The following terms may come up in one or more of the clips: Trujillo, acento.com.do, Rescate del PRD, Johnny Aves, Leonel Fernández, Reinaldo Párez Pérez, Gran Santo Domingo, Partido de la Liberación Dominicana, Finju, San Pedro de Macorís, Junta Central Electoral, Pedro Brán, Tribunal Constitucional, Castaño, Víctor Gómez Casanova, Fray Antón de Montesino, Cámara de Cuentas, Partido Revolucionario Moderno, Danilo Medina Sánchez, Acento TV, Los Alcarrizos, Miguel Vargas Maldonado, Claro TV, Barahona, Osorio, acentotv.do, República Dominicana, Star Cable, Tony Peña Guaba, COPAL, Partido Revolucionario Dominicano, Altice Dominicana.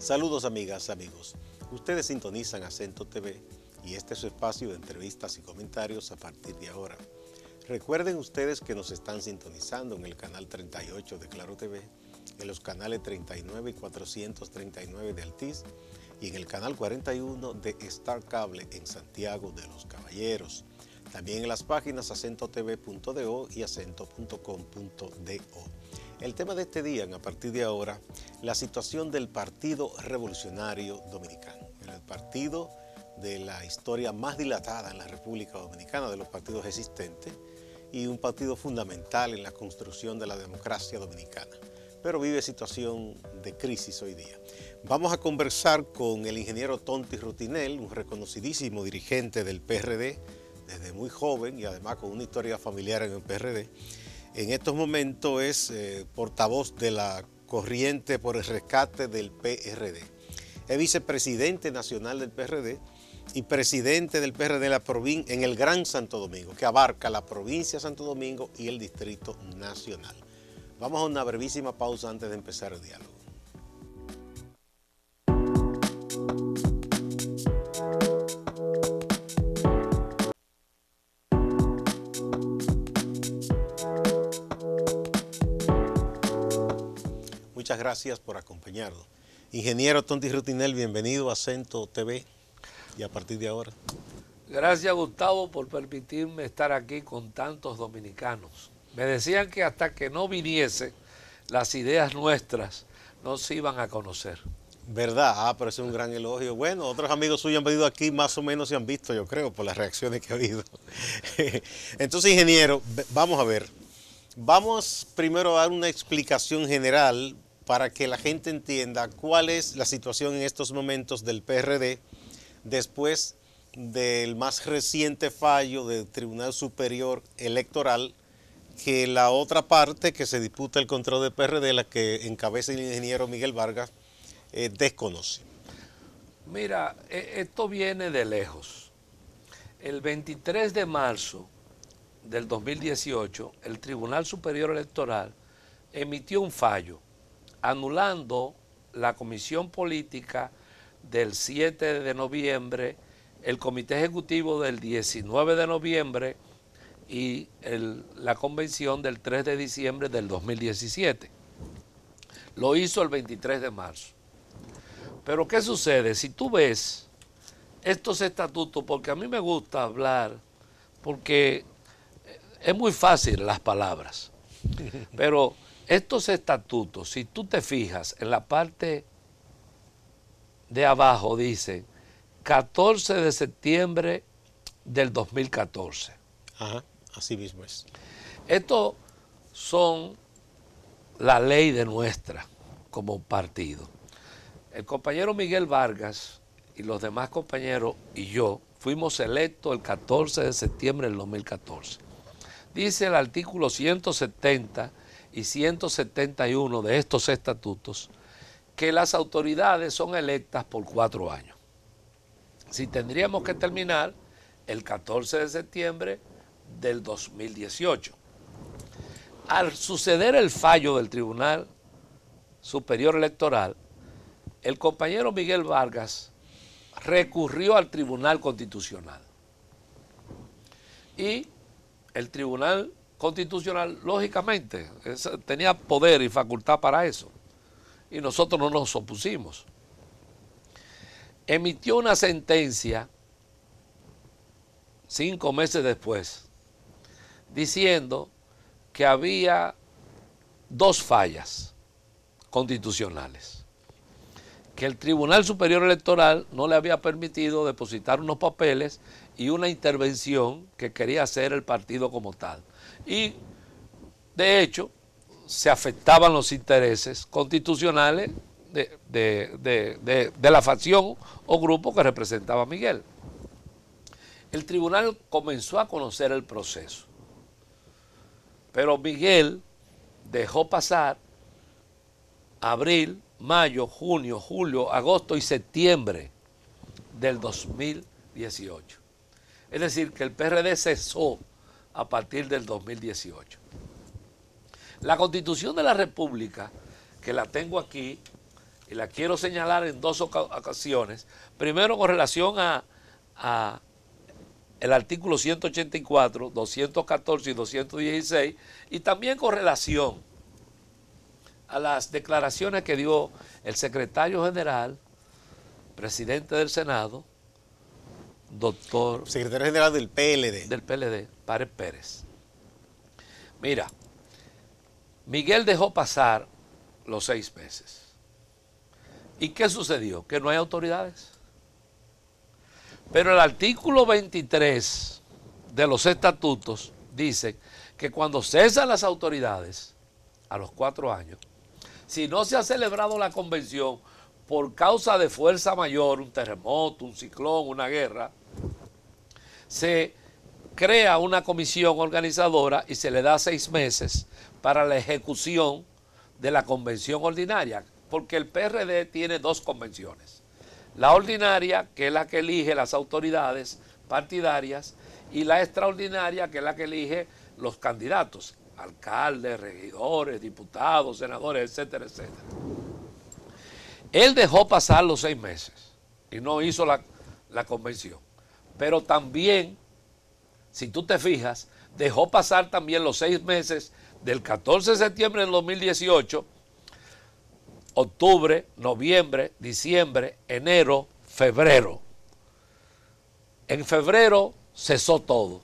Saludos amigas, amigos. Ustedes sintonizan Acento TV y este es su espacio de entrevistas y comentarios a partir de ahora. Recuerden ustedes que nos están sintonizando en el canal 38 de Claro TV, en los canales 39 y 439 de Altice y en el canal 41 de Star Cable en Santiago de los Caballeros. También en las páginas acentotv.do y acento.com.do. El tema de este día, a partir de ahora, la situación del Partido Revolucionario Dominicano, el partido de la historia más dilatada en la República Dominicana, de los partidos existentes, y un partido fundamental en la construcción de la democracia dominicana, pero vive situación de crisis hoy día. Vamos a conversar con el ingeniero Tonty Rutinel, un reconocidísimo dirigente del PRD, desde muy joven y además con una historia familiar en el PRD. En estos momentos es portavoz de la corriente por el rescate del PRD. Es vicepresidente nacional del PRD y presidente del PRD en el Gran Santo Domingo, que abarca la provincia de Santo Domingo y el Distrito Nacional. Vamos a una brevísima pausa antes de empezar el diálogo. Muchas gracias por acompañarnos. Ingeniero Tonty Rutinel, bienvenido a Acento TV y a partir de ahora. Gracias, Gustavo, por permitirme estar aquí con tantos dominicanos. Me decían que hasta que no viniese, las ideas nuestras no se iban a conocer. ¿Verdad? Ah, pero es un gran elogio. Bueno, otros amigos suyos han venido aquí, más o menos se han visto, yo creo, por las reacciones que ha habido. Entonces, ingeniero, vamos a ver. Vamos primero a dar una explicación general para que la gente entienda cuál es la situación en estos momentos del PRD después del más reciente fallo del Tribunal Superior Electoral, que la otra parte que se disputa el control del PRD, la que encabeza el ingeniero Miguel Vargas, desconoce. Mira, esto viene de lejos. El 23 de marzo del 2018, el Tribunal Superior Electoral emitió un fallo anulando la Comisión Política del 7 de noviembre, el Comité Ejecutivo del 19 de noviembre y la Convención del 3 de diciembre del 2017. Lo hizo el 23 de marzo. Pero ¿qué sucede? Si tú ves estos estatutos, porque a mí me gusta hablar, porque es muy fácil las palabras, pero estos estatutos, si tú te fijas, en la parte de abajo dice 14 de septiembre del 2014. Ajá, así mismo es. Estos son la ley de nuestra como partido. El compañero Miguel Vargas y los demás compañeros y yo fuimos electos el 14 de septiembre del 2014. Dice el artículo 170 y 171 de estos estatutos que las autoridades son electas por 4 años. Si tendríamos que terminar el 14 de septiembre del 2018. Al suceder el fallo del Tribunal Superior Electoral, el compañero Miguel Vargas recurrió al Tribunal Constitucional y el Tribunal Constitucional, lógicamente, tenía poder y facultad para eso. Y nosotros no nos opusimos. Emitió una sentencia 5 meses después, diciendo que había 2 fallas constitucionales. Que el Tribunal Superior Electoral no le había permitido depositar unos papeles y una intervención que quería hacer el partido como tal. Y, de hecho, se afectaban los intereses constitucionales de la facción o grupo que representaba a Miguel. El tribunal comenzó a conocer el proceso, pero Miguel dejó pasar abril, mayo, junio, julio, agosto y septiembre del 2018. Es decir, que el PRD cesó a partir del 2018. La Constitución de la República, que la tengo aquí, y la quiero señalar en dos ocasiones, primero con relación a el artículo 184, 214 y 216, y también con relación a las declaraciones que dio el secretario general, presidente del Senado, doctor... Secretario general del PLD. Del PLD, Párez Pérez. Mira, Miguel dejó pasar los 6 meses. ¿Y qué sucedió? Que no hay autoridades. Pero el artículo 23 de los estatutos dice que cuando cesan las autoridades a los 4 años, si no se ha celebrado la convención por causa de fuerza mayor, un terremoto, un ciclón, una guerra, se crea una comisión organizadora y se le da 6 meses para la ejecución de la convención ordinaria, porque el PRD tiene 2 convenciones. La ordinaria, que es la que elige las autoridades partidarias, y la extraordinaria, que es la que elige los candidatos, alcaldes, regidores, diputados, senadores, etcétera, etcétera. Él dejó pasar los 6 meses y no hizo la convención. Pero también, si tú te fijas, dejó pasar también los 6 meses del 14 de septiembre del 2018, octubre, noviembre, diciembre, enero, febrero. En febrero cesó todo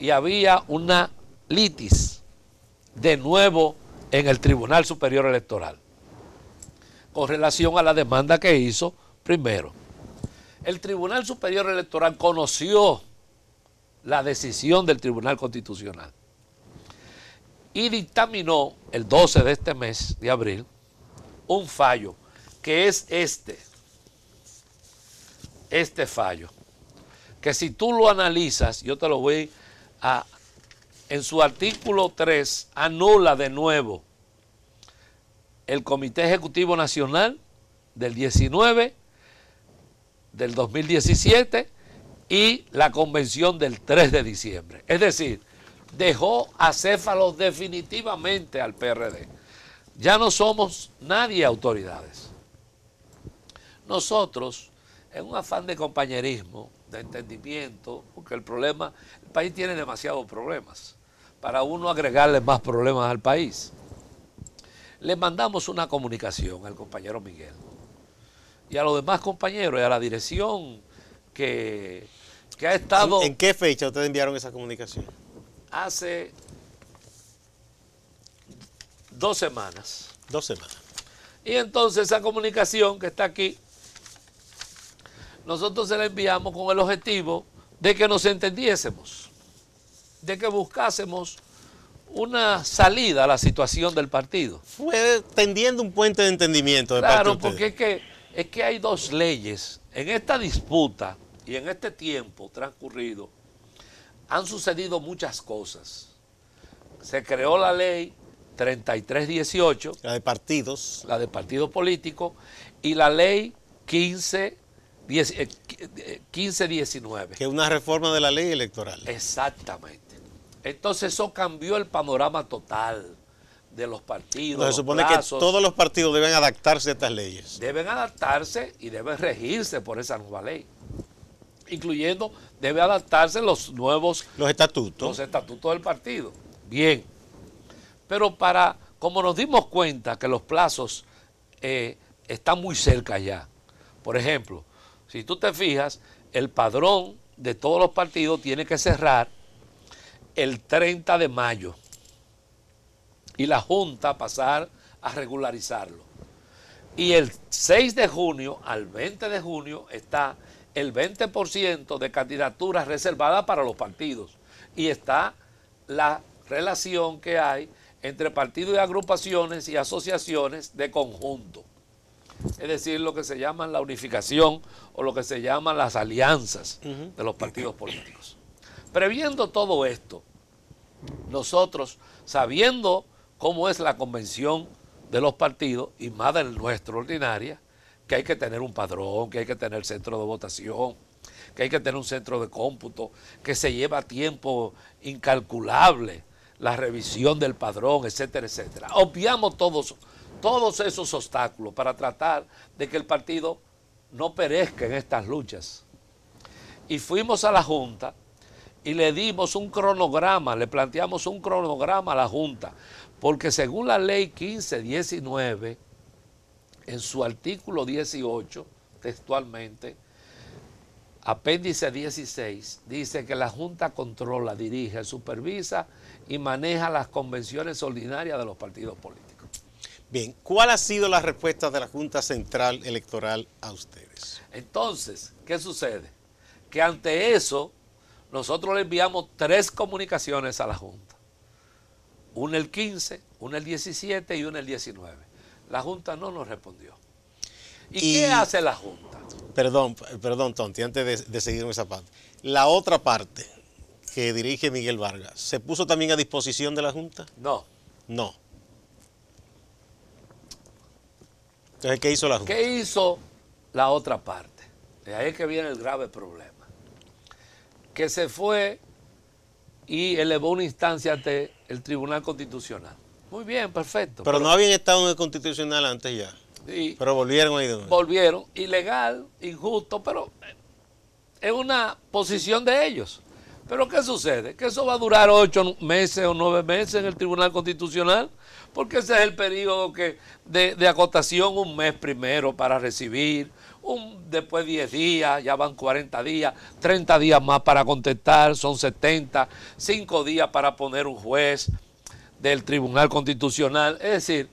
y había una litis de nuevo en el Tribunal Superior Electoral con relación a la demanda que hizo primero. El Tribunal Superior Electoral conoció la decisión del Tribunal Constitucional y dictaminó el 12 de este mes de abril un fallo que es este fallo, que si tú lo analizas, yo te lo voy a... En su artículo 3 anula de nuevo el Comité Ejecutivo Nacional del 19 del 2017 y la convención del 3 de diciembre. Es decir, dejó acéfalo definitivamente al PRD. Ya no somos nadie autoridades. Nosotros, en un afán de compañerismo, de entendimiento, porque el país tiene demasiados problemas, para uno agregarle más problemas al país, le mandamos una comunicación al compañero Miguel y a los demás compañeros y a la dirección que ha estado... ¿En qué fecha ustedes enviaron esa comunicación? Hace 2 semanas. 2 semanas. Y entonces esa comunicación que está aquí, nosotros se la enviamos con el objetivo de que nos entendiésemos, de que buscásemos una salida a la situación del partido. Fue tendiendo un puente de entendimiento de parte de ustedes. Claro, porque es que hay 2 leyes. En esta disputa y en este tiempo transcurrido han sucedido muchas cosas. Se creó la ley 3318. La de partidos. La de partidos políticos y la ley 1519. Que es una reforma de la ley electoral. Exactamente. Entonces eso cambió el panorama total de los partidos. Entonces, se supone que todos los partidos deben adaptarse a estas leyes. Deben adaptarse y deben regirse por esa nueva ley. Incluyendo, debe adaptarse los nuevos... Los estatutos. Los estatutos del partido. Bien. Pero como nos dimos cuenta que los plazos están muy cerca ya. Por ejemplo, si tú te fijas, el padrón de todos los partidos tiene que cerrar el 30 de mayo y la Junta pasar a regularizarlo. Y el 6 de junio al 20 de junio está el 20% de candidaturas reservadas para los partidos y está la relación que hay entre partidos y agrupaciones y asociaciones de conjunto. Es decir, lo que se llama la unificación o lo que se llaman las alianzas de los partidos políticos. Previendo todo esto, nosotros, sabiendo cómo es la convención de los partidos y más del nuestro ordinaria, que hay que tener un padrón, que hay que tener centro de votación, que hay que tener un centro de cómputo, que se lleva tiempo incalculable la revisión del padrón, etcétera, etcétera. Obviamos todos esos obstáculos para tratar de que el partido no perezca en estas luchas. Y fuimos a la Junta y le dimos un cronograma, le planteamos un cronograma a la Junta, porque según la ley 1519, en su artículo 18, textualmente, apéndice 16, dice que la Junta controla, dirige, supervisa y maneja las convenciones ordinarias de los partidos políticos. Bien, ¿cuál ha sido la respuesta de la Junta Central Electoral a ustedes? Entonces, ¿qué sucede? Que ante eso, nosotros le enviamos tres comunicaciones a la Junta. Una el 15, una el 17 y una el 19. La Junta no nos respondió. ¿Y qué hace la Junta? Perdón, Tonty, antes de seguir en esa parte. La otra parte que dirige Miguel Vargas, ¿se puso también a disposición de la Junta? No. No. Entonces, ¿qué hizo la Junta? ¿Qué hizo la otra parte? De ahí es que viene el grave problema. Que se fue y elevó una instancia ante el Tribunal Constitucional. Muy bien, perfecto. Pero no habían estado en el Constitucional antes ya. Sí, pero volvieron ahí donde. Volvieron, ilegal, injusto, pero es una posición de ellos. Pero ¿qué sucede? Que eso va a durar 8 meses o 9 meses en el Tribunal Constitucional, porque ese es el periodo que de acotación, un mes primero para recibir. Después 10 días, ya van 40 días, 30 días más para contestar, son 70, 5 días para poner un juez del Tribunal Constitucional. Es decir,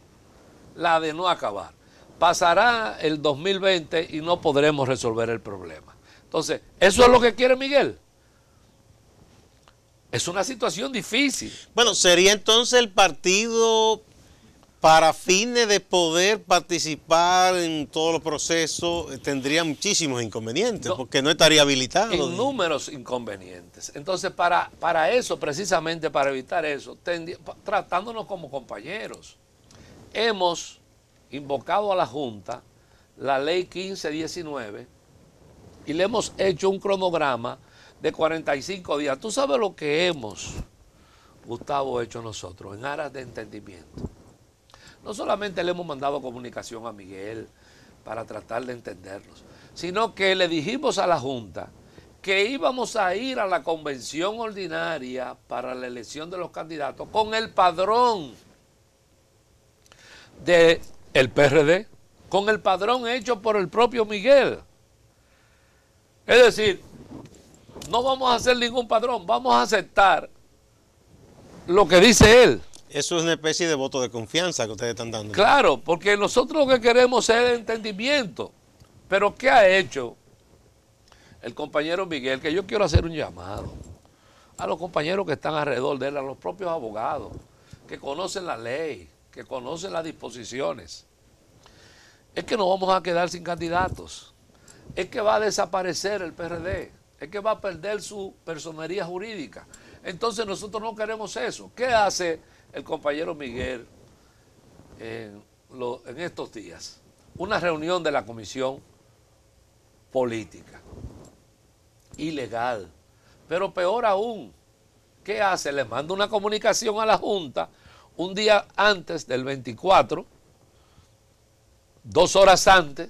la de no acabar. Pasará el 2020 y no podremos resolver el problema. Entonces, ¿eso es lo que quiere Miguel? Es una situación difícil. Bueno, sería entonces el partido, para fines de poder participar en todos los procesos, tendría muchísimos inconvenientes, no, porque no estaría habilitado. En números inconvenientes. Entonces, para eso, precisamente para evitar eso, tratándonos como compañeros, hemos invocado a la Junta la ley 1519 y le hemos hecho un cronograma de 45 días. Tú sabes lo que hemos, Gustavo, hecho nosotros en aras de entendimiento. No solamente le hemos mandado comunicación a Miguel para tratar de entendernos, sino que le dijimos a la Junta que íbamos a ir a la convención ordinaria para la elección de los candidatos con el padrón del PRD, con el padrón hecho por el propio Miguel. Es decir, no vamos a hacer ningún padrón, vamos a aceptar lo que dice él. Eso es una especie de voto de confianza que ustedes están dando. Claro, porque nosotros lo que queremos es el entendimiento. Pero ¿qué ha hecho el compañero Miguel? Que yo quiero hacer un llamado a los compañeros que están alrededor de él, a los propios abogados, que conocen la ley, que conocen las disposiciones. Es que nos vamos a quedar sin candidatos. Es que va a desaparecer el PRD. Es que va a perder su personería jurídica. Entonces nosotros no queremos eso. ¿Qué hace el compañero Miguel en estos días? Una reunión de la comisión política, ilegal, pero peor aún, ¿qué hace? Le manda una comunicación a la Junta un día antes del 24, 2 horas antes,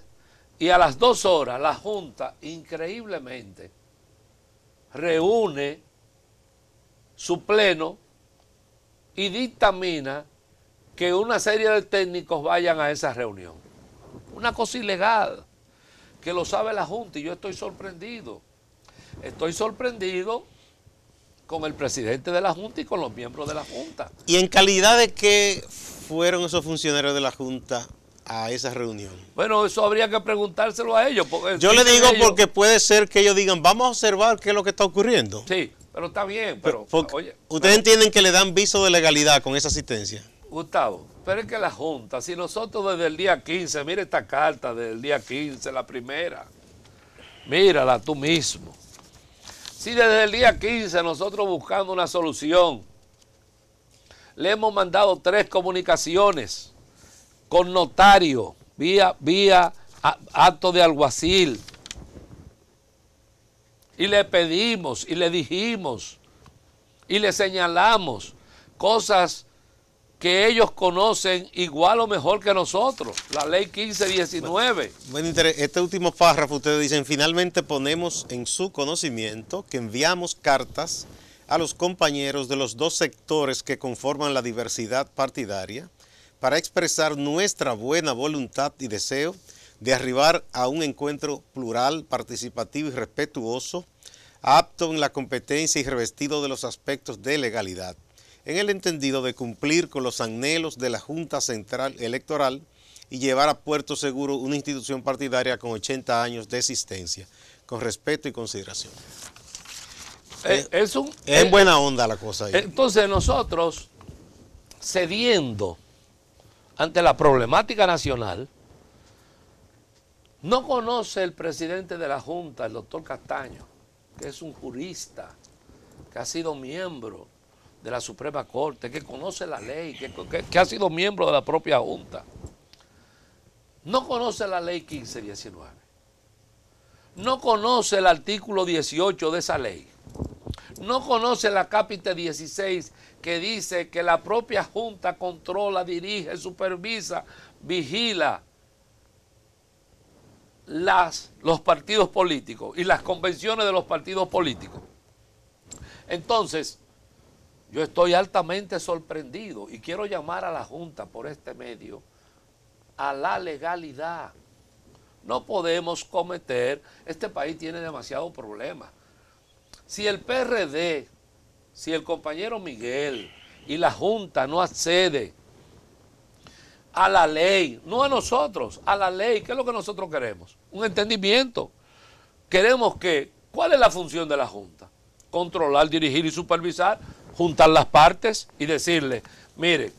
y a las 2 horas la Junta increíblemente reúne su pleno y dictamina que una serie de técnicos vayan a esa reunión. Una cosa ilegal, que lo sabe la Junta, y yo estoy sorprendido. Estoy sorprendido con el presidente de la Junta y con los miembros de la Junta. ¿Y en calidad de qué fueron esos funcionarios de la Junta a esa reunión? Bueno, eso habría que preguntárselo a ellos. Porque yo le digo ellos, porque puede ser que ellos digan, vamos a observar qué es lo que está ocurriendo. Sí. Pero está bien, pero oye, ustedes entienden que le dan viso de legalidad con esa asistencia. Gustavo, pero es que la Junta, si nosotros desde el día 15, mira esta carta del día 15, la primera, mírala tú mismo. Si desde el día 15 nosotros buscando una solución, le hemos mandado 3 comunicaciones con notario, vía acto de alguacil, y le pedimos y le dijimos y le señalamos cosas que ellos conocen igual o mejor que nosotros, la ley 1519. Bueno, este último párrafo, ustedes dicen, finalmente ponemos en su conocimiento que enviamos cartas a los compañeros de los dos sectores que conforman la diversidad partidaria para expresar nuestra buena voluntad y deseo de arribar a un encuentro plural, participativo y respetuoso, apto en la competencia y revestido de los aspectos de legalidad, en el entendido de cumplir con los anhelos de la Junta Central Electoral y llevar a puerto seguro una institución partidaria con 80 años de existencia, con respeto y consideración. Es buena onda la cosa ahí. Entonces nosotros, cediendo ante la problemática nacional, no conoce el presidente de la Junta, el doctor Castaño, que es un jurista, que ha sido miembro de la Suprema Corte, que conoce la ley, que ha sido miembro de la propia Junta. No conoce la ley 1519. No conoce el artículo 18 de esa ley. No conoce la cápita 16 que dice que la propia Junta controla, dirige, supervisa, vigila los partidos políticos y las convenciones de los partidos políticos. Entonces, yo estoy altamente sorprendido y quiero llamar a la Junta por este medio a la legalidad. No podemos cometer, este país tiene demasiados problemas. Si el PRD, si el compañero Miguel y la Junta no accede a la ley, no a nosotros, a la ley, ¿qué es lo que nosotros queremos? Un entendimiento. Queremos que, ¿cuál es la función de la Junta? Controlar, dirigir y supervisar, juntar las partes y decirle, mire,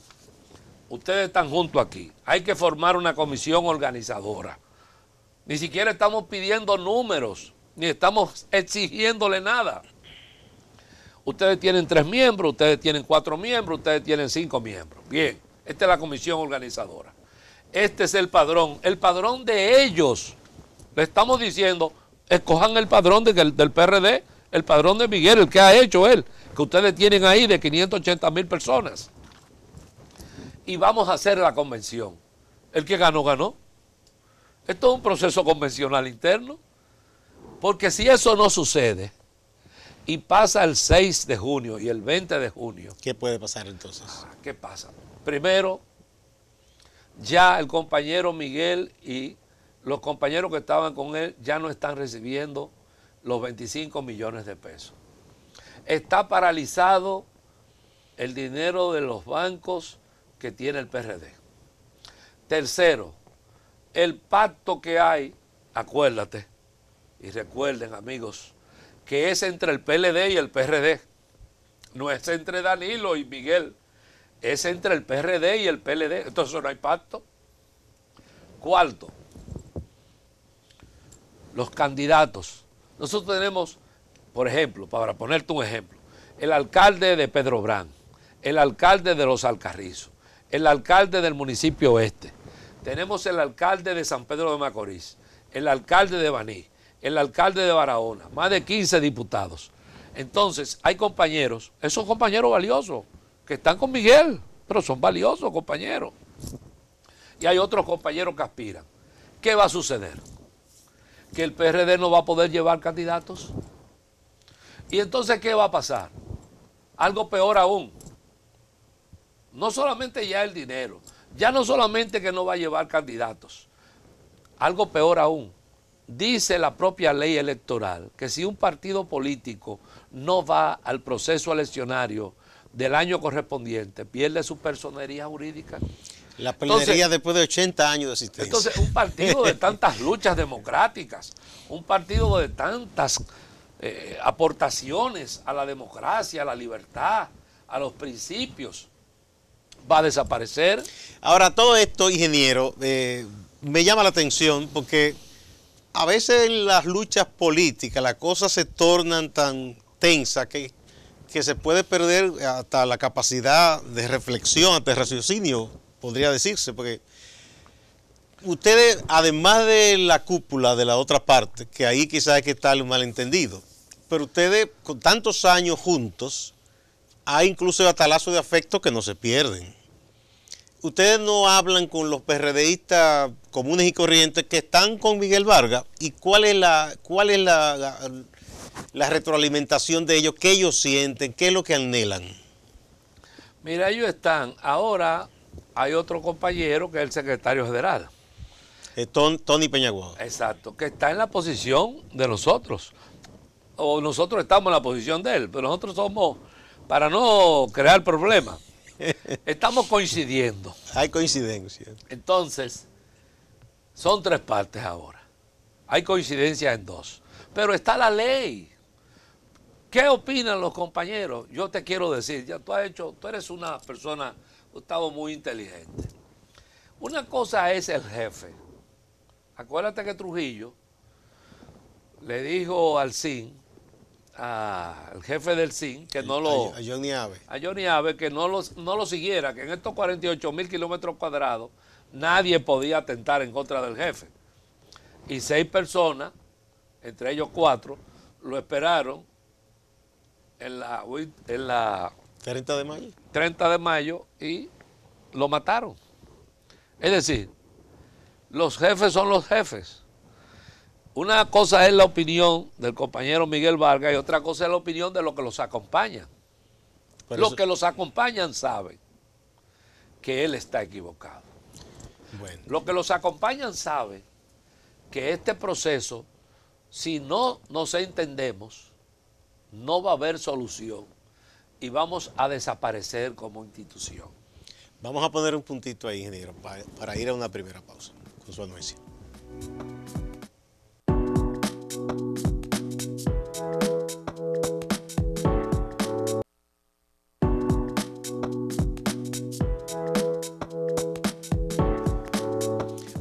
ustedes están juntos aquí, hay que formar una comisión organizadora. Ni siquiera estamos pidiendo números, ni estamos exigiéndole nada. Ustedes tienen 3 miembros, ustedes tienen 4 miembros, ustedes tienen 5 miembros. Bien, esta es la comisión organizadora. Este es el padrón de ellos. Le estamos diciendo, escojan el padrón del PRD, el padrón de Miguel, el que ha hecho él, que ustedes tienen ahí de 580.000 personas. Y vamos a hacer la convención. El que ganó, ganó. Esto es un proceso convencional interno. Porque si eso no sucede y pasa el 6 de junio y el 20 de junio... ¿Qué puede pasar entonces? ¿Qué pasa? Primero, ya el compañero Miguel y los compañeros que estaban con él ya no están recibiendo los 25 millones de pesos. Está paralizado el dinero de los bancos que tiene el PRD. Tercero, el pacto que hay, acuérdate, y recuerden, amigos, que es entre el PLD y el PRD. No es entre Danilo y Miguel. Es entre el PRD y el PLD. Entonces no hay pacto. Cuarto, los candidatos. Nosotros tenemos, por ejemplo, para ponerte un ejemplo, el alcalde de Pedro Brán, el alcalde de Los Alcarrizos, el alcalde del municipio oeste. Tenemos el alcalde de San Pedro de Macorís, el alcalde de Baní, el alcalde de Barahona, más de 15 diputados. Entonces, hay compañeros, esos compañeros valiosos, que están con Miguel, pero son valiosos compañeros. Y hay otros compañeros que aspiran. ¿Qué va a suceder? Que el PRD no va a poder llevar candidatos. Y entonces, ¿qué va a pasar? Algo peor aún. No solamente ya el dinero, ya no solamente que no va a llevar candidatos. Algo peor aún. Dice la propia ley electoral que si un partido político no va al proceso eleccionario del año correspondiente, pierde su personería jurídica. La personería después de 80 años de existencia. Entonces, un partido de tantas luchas democráticas, un partido de tantas aportaciones a la democracia, a la libertad, a los principios, va a desaparecer. Ahora, todo esto, ingeniero, me llama la atención porque... A veces en las luchas políticas las cosas se tornan tan tensas que se puede perder hasta la capacidad de reflexión, de raciocinio, podría decirse, porque ustedes, además de la cúpula de la otra parte, que ahí quizás es que está el malentendido, Pero ustedes, con tantos años juntos, hay incluso atalazos de afecto que no se pierden. Ustedes no hablan con los PRDistas comunes y corrientes que están con Miguel Vargas. ¿Y cuál es la retroalimentación de ellos? ¿Qué ellos sienten? ¿Qué es lo que anhelan? Mira, ellos están. Ahora hay otro compañero que es el secretario general. Tony Peña Guaba. Exacto, que está en la posición de nosotros. O nosotros estamos en la posición de él, pero nosotros somos, para no crear problemas, estamos coincidiendo. Hay coincidencia. Entonces, son tres partes ahora. Hay coincidencia en dos. Pero está la ley. ¿Qué opinan los compañeros? Yo te quiero decir, ya tú eres una persona, Gustavo, muy inteligente. Una cosa es el jefe. Acuérdate que Trujillo le dijo al CIN, al jefe del CIN, que no lo... A Johnny Aves. A Johnny Aves, que no lo siguiera, que en estos 48.000 kilómetros cuadrados nadie podía atentar en contra del jefe. Y 6 personas, entre ellos 4, lo esperaron en la 30 de mayo. 30 de mayo y lo mataron. Es decir, los jefes son los jefes. Una cosa es la opinión del compañero Miguel Vargas y otra cosa es la opinión de los que los acompañan. Los que los acompañan saben que él está equivocado. Bueno. Los que los acompañan saben que este proceso, si no nos entendemos, no va a haber solución y vamos a desaparecer como institución. Vamos a poner un puntito ahí, ingeniero, para ir a una primera pausa con su anuencia.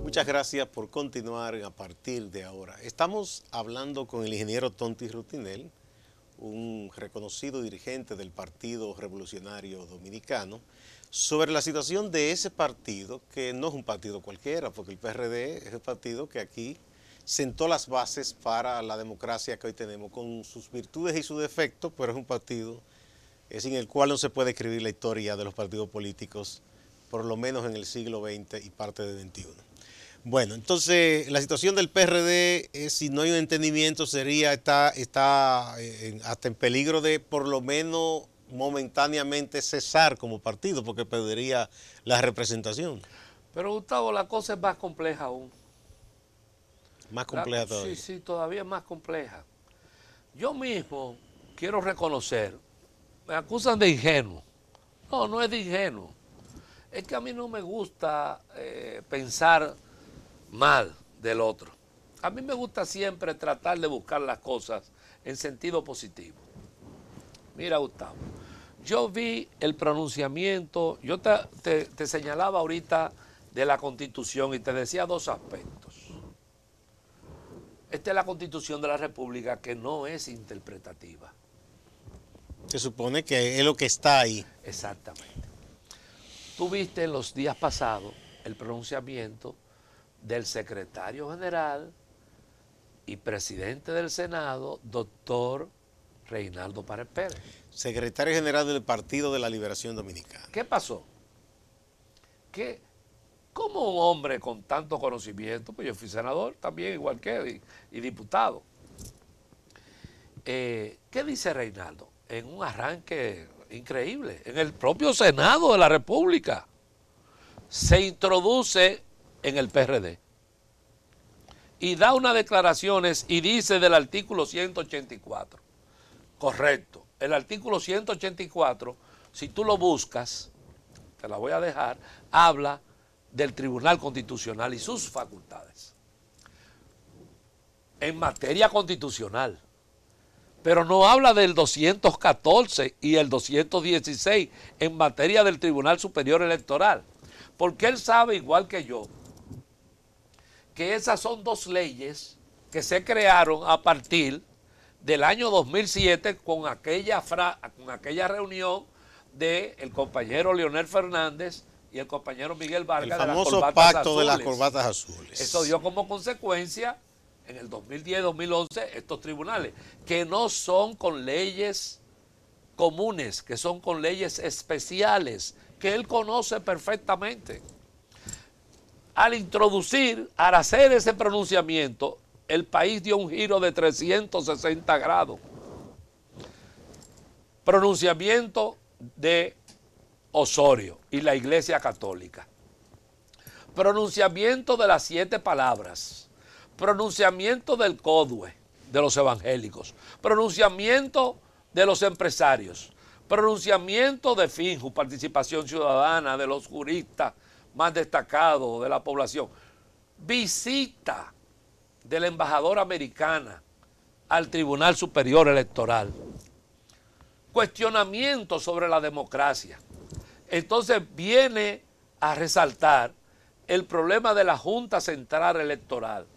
Muchas gracias por continuar a partir de ahora. Estamos hablando con el ingeniero Tonty Rutinel, un reconocido dirigente del Partido Revolucionario Dominicano, sobre la situación de ese partido, que no es un partido cualquiera, porque el PRD es el partido que aquí sentó las bases para la democracia que hoy tenemos, con sus virtudes y sus defectos, pero es un partido sin el cual no se puede escribir la historia de los partidos políticos, por lo menos en el siglo XX y parte del XXI. Bueno, entonces la situación del PRD, si no hay un entendimiento, está hasta en peligro de por lo menos momentáneamente cesar como partido, porque perdería la representación. Pero Gustavo, la cosa es más compleja aún. ¿Más compleja todavía? Sí, sí, todavía es más compleja. Yo mismo quiero reconocer, me acusan de ingenuo. No, no es de ingenuo. Es que a mí no me gusta pensar mal del otro. A mí me gusta siempre tratar de buscar las cosas en sentido positivo. Mira, Gustavo, yo vi el pronunciamiento, yo te señalaba ahorita de la Constitución y te decía dos aspectos. Esta es la Constitución de la República que no es interpretativa. Se supone que es lo que está ahí. Exactamente. Tú viste en los días pasados el pronunciamiento del secretario general y presidente del Senado, doctor Reinaldo Párez Pérez. Secretario general del Partido de la Liberación Dominicana. ¿Qué pasó? Que como un hombre con tanto conocimiento, pues yo fui senador también, igual que él, y diputado. ¿Qué dice Reinaldo? En un arranque increíble, en el propio Senado de la República, se introduce en el PRD y da unas declaraciones y dice del artículo 184, correcto, el artículo 184, si tú lo buscas, te la voy a dejar, habla del Tribunal Constitucional y sus facultades en materia constitucional, pero no habla del 214 y el 216 en materia del Tribunal Superior Electoral, porque él sabe igual que yo que esas son dos leyes que se crearon a partir del año 2007 con aquella reunión del compañero Leonel Fernández y el compañero Miguel Vargas. El famoso pacto de las corbatas azules. Eso dio como consecuencia en el 2010-2011 estos tribunales, que no son con leyes comunes, que son con leyes especiales, que él conoce perfectamente. Al introducir, al hacer ese pronunciamiento, el país dio un giro de 360 grados. Pronunciamiento de Osorio y la Iglesia Católica. Pronunciamiento de las 7 palabras. Pronunciamiento del CODUE, de los evangélicos. Pronunciamiento de los empresarios. Pronunciamiento de FINJU, Participación Ciudadana, de los juristas más destacados de la población. Visita de la embajadora americana al Tribunal Superior Electoral. Cuestionamiento sobre la democracia. Entonces viene a resaltar el problema de la Junta Central Electoral.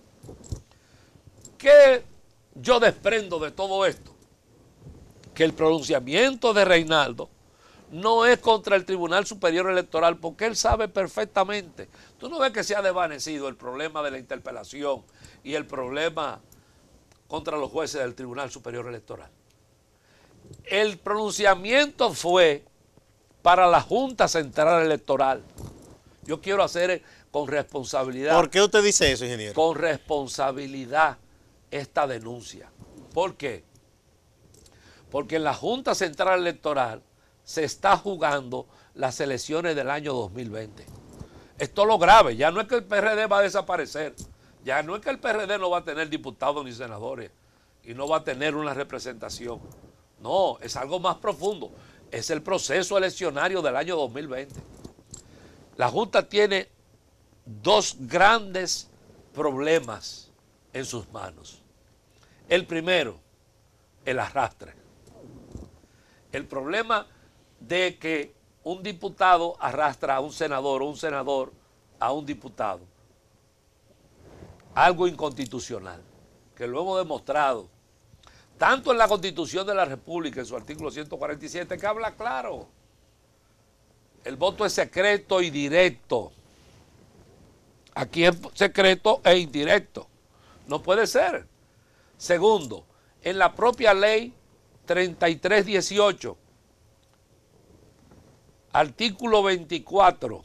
¿Qué yo desprendo de todo esto? Que el pronunciamiento de Reinaldo no es contra el Tribunal Superior Electoral, porque él sabe perfectamente. Tú no ves que se ha desvanecido el problema de la interpelación y el problema contra los jueces del Tribunal Superior Electoral. El pronunciamiento fue para la Junta Central Electoral. Yo quiero hacer con responsabilidad. ¿Por qué usted dice eso, ingeniero? Con responsabilidad esta denuncia. ¿Por qué? Porque en la Junta Central Electoral se está jugando las elecciones del año 2020. Esto es lo grave. Ya no es que el PRD va a desaparecer. Ya no es que el PRD no va a tener diputados ni senadores y no va a tener una representación. No, es algo más profundo. Es el proceso eleccionario del año 2020. La Junta tiene dos grandes problemas en sus manos. El primero, el arrastre. El problema de que un diputado arrastra a un senador o un senador a un diputado. Algo inconstitucional, que lo hemos demostrado, tanto en la Constitución de la República, en su artículo 147, que habla claro. El voto es secreto y directo. Aquí es secreto e indirecto. No puede ser. Segundo, en la propia ley 3318, artículo 24,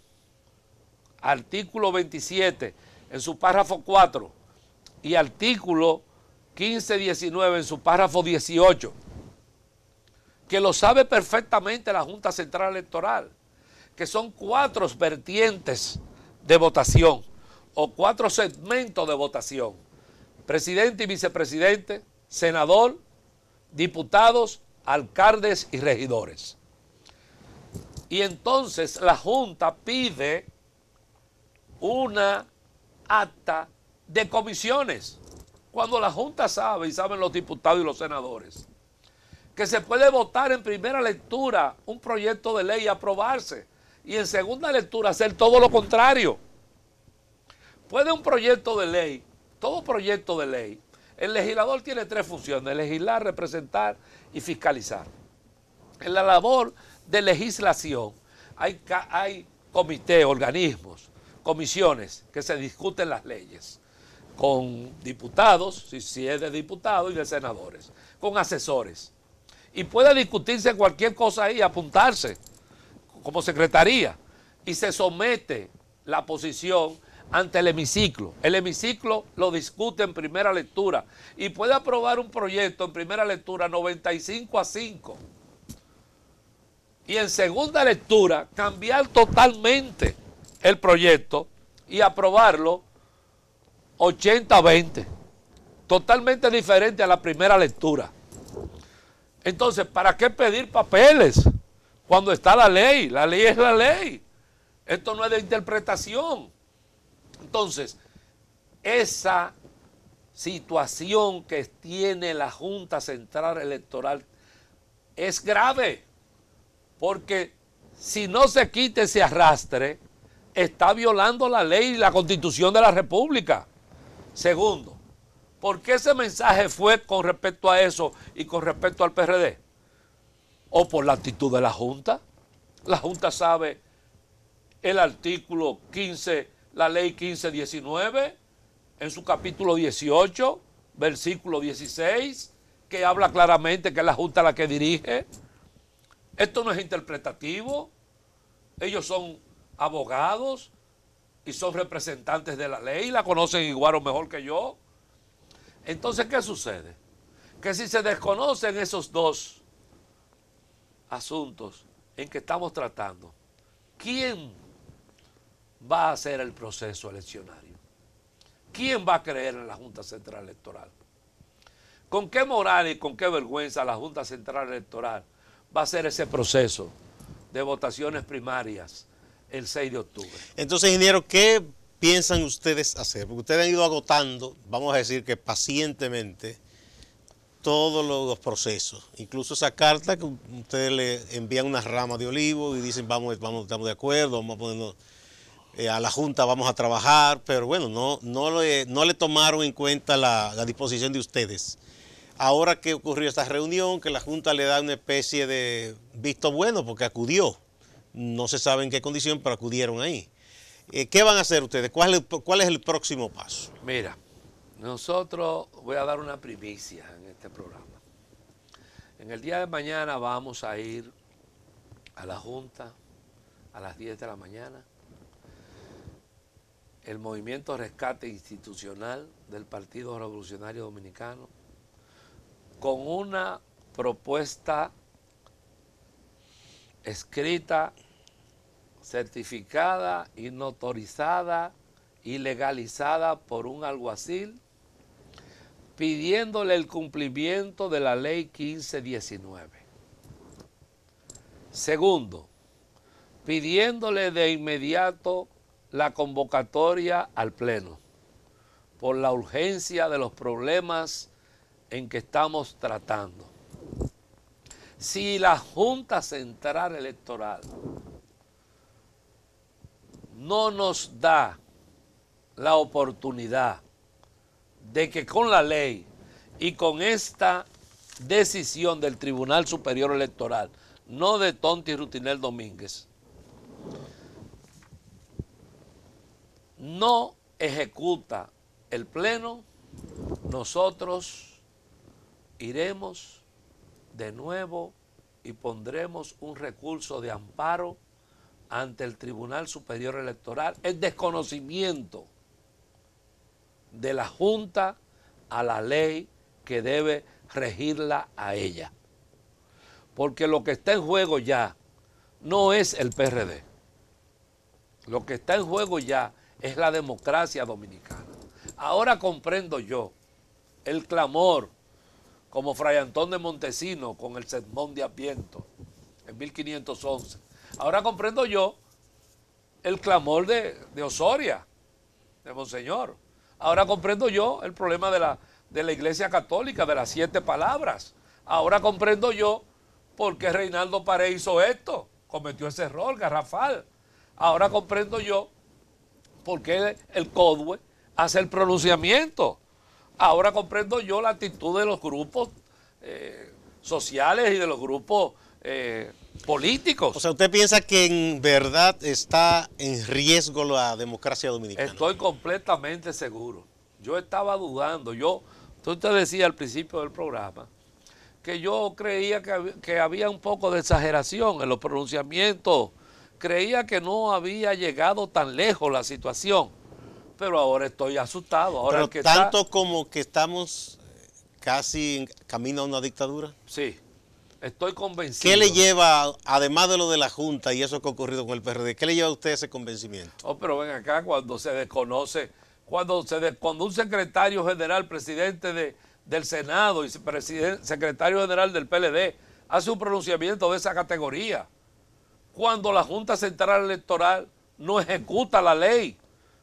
artículo 27, en su párrafo 4, y artículo 1519, en su párrafo 18, que lo sabe perfectamente la Junta Central Electoral, que son 4 vertientes de votación o 4 segmentos de votación: presidente y vicepresidente, senador, diputados, alcaldes y regidores. Y entonces la Junta pide una acta de comisiones, cuando la Junta sabe, y saben los diputados y los senadores, que se puede votar en primera lectura un proyecto de ley y aprobarse, y en segunda lectura hacer todo lo contrario. Puede un proyecto de ley, todo proyecto de ley, el legislador tiene 3 funciones: legislar, representar y fiscalizar. En la labor de legislación hay comités, organismos, comisiones que se discuten las leyes, con diputados, si es de diputados, y de senadores, con asesores. Y puede discutirse cualquier cosa ahí, apuntarse como secretaría, y se somete la posición ante el hemiciclo. El hemiciclo lo discute en primera lectura y puede aprobar un proyecto en primera lectura 95-5. Y en segunda lectura cambiar totalmente el proyecto y aprobarlo 80-20. Totalmente diferente a la primera lectura. Entonces, ¿para qué pedir papeles cuando está la ley? La ley es la ley. Esto no es de interpretación. Entonces, esa situación que tiene la Junta Central Electoral es grave, porque si no se quita ese arrastre, está violando la ley y la Constitución de la República. Segundo, ¿por qué ese mensaje fue con respecto a eso y con respecto al PRD? ¿O por la actitud de la Junta? La Junta sabe el artículo 15, la ley 1519, en su capítulo 18, versículo 16, que habla claramente que es la Junta la que dirige. Esto no es interpretativo. Ellos son abogados y son representantes de la ley, la conocen igual o mejor que yo. Entonces, ¿qué sucede? Que si se desconocen esos dos asuntos en que estamos tratando, ¿quién va a hacer el proceso eleccionario? ¿Quién va a creer en la Junta Central Electoral? ¿Con qué moral y con qué vergüenza la Junta Central Electoral va a hacer ese proceso de votaciones primarias el 6 de octubre? Entonces, ingeniero, ¿qué piensan ustedes hacer? Porque ustedes han ido agotando, vamos a decir que pacientemente, todos los procesos. Incluso esa carta que ustedes le envían unas ramas de olivo y dicen, vamos, estamos de acuerdo, vamos a ponernos a la Junta, vamos a trabajar, pero bueno, no le tomaron en cuenta la disposición de ustedes. Ahora que ocurrió esta reunión, que la Junta le da una especie de visto bueno porque acudió. No se sabe en qué condición, pero acudieron ahí. ¿Qué van a hacer ustedes? ¿Cuál es el próximo paso? Mira, nosotros voy a dar una primicia en este programa. En el día de mañana vamos a ir a la Junta a las 10 de la mañana. El movimiento Rescate Institucional del Partido Revolucionario Dominicano con una propuesta escrita, certificada y notarizada y legalizada por un alguacil, pidiéndole el cumplimiento de la ley 1519. Segundo, pidiéndole de inmediato la convocatoria al Pleno por la urgencia de los problemas en que estamos tratando. Si la Junta Central Electoral no nos da la oportunidad de que con la ley y con esta decisión del Tribunal Superior Electoral, no de Tonty Rutinel Domínguez, no ejecuta el Pleno, nosotros iremos de nuevo y pondremos un recurso de amparo ante el Tribunal Superior Electoral en desconocimiento de la Junta a la ley que debe regirla a ella. Porque lo que está en juego ya no es el PRD. Lo que está en juego ya es la democracia dominicana. Ahora comprendo yo el clamor como Fray Antón de Montesino con el sermón de Adviento en 1511. Ahora comprendo yo el clamor de Osorio, de Monseñor. Ahora comprendo yo el problema de la Iglesia Católica, de las 7 palabras. Ahora comprendo yo por qué Reinaldo Párez hizo esto, cometió ese error garrafal. Ahora comprendo yo por qué el CODUE hace el pronunciamiento. Ahora comprendo yo la actitud de los grupos sociales y de los grupos políticos. O sea, ¿usted piensa que en verdad está en riesgo la democracia dominicana? Estoy completamente seguro. Yo estaba dudando. Tú te decías al principio del programa que yo creía que había un poco de exageración en los pronunciamientos. Creía que no había llegado tan lejos la situación. Pero ahora estoy asustado. Ahora pero tanto está... como que estamos casi en camino a una dictadura. Sí. Estoy convencido. ¿Qué le lleva, además de lo de la Junta y eso que ha ocurrido con el PRD, qué le lleva a usted ese convencimiento? Oh, pero ven acá, cuando se desconoce, cuando un secretario general, presidente del Senado y secretario general del PLD hace un pronunciamiento de esa categoría, cuando la Junta Central Electoral no ejecuta la ley,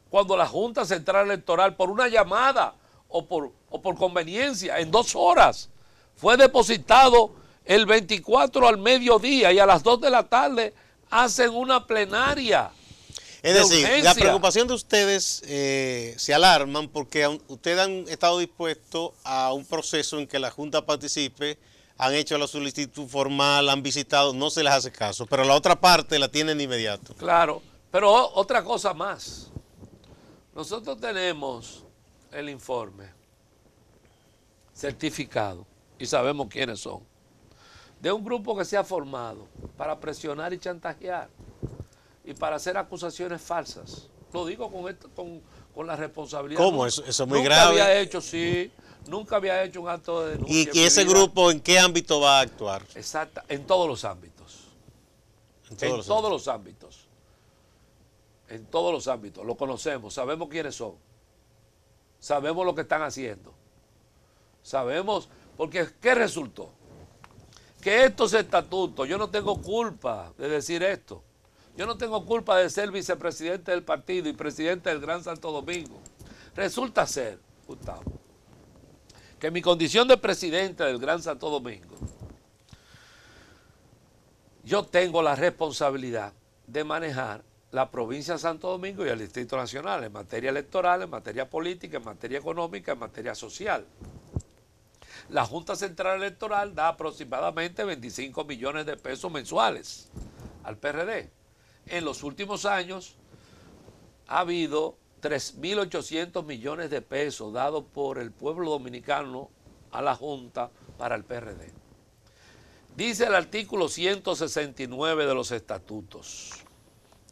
cuando la Junta Central Electoral por una llamada o por conveniencia en 2 horas fue depositado el 24 al mediodía y a las 2 de la tarde hacen una plenaria. Es decir, la preocupación de ustedes se alarman porque ustedes han estado dispuestos a un proceso en que la Junta participe, han hecho la solicitud formal, han visitado, no se les hace caso, pero la otra parte la tienen de inmediato. Claro, pero otra cosa más. Nosotros tenemos el informe certificado, y sabemos quiénes son, de un grupo que se ha formado para presionar y chantajear y para hacer acusaciones falsas. Lo digo con esto, con la responsabilidad. ¿Cómo? Eso es muy grave. Nunca había hecho, sí, nunca había hecho un acto de denuncia. ¿Y que ese grupo en qué ámbito va a actuar? Exacto, en todos los ámbitos. En todos los ámbitos. En todos los ámbitos. Lo conocemos, sabemos quiénes son. Sabemos lo que están haciendo. Sabemos, porque ¿qué resultó? Que estos estatutos, yo no tengo culpa de decir esto. Yo no tengo culpa de ser vicepresidente del partido y presidente del Gran Santo Domingo. Resulta ser, Gustavo, que mi condición de presidente del Gran Santo Domingo, yo tengo la responsabilidad de manejar la provincia de Santo Domingo y el Distrito Nacional en materia electoral, en materia política, en materia económica, en materia social. La Junta Central Electoral da aproximadamente 25 millones de pesos mensuales al PRD. En los últimos años ha habido 3.800 millones de pesos dados por el pueblo dominicano a la Junta para el PRD. Dice el artículo 169 de los estatutos.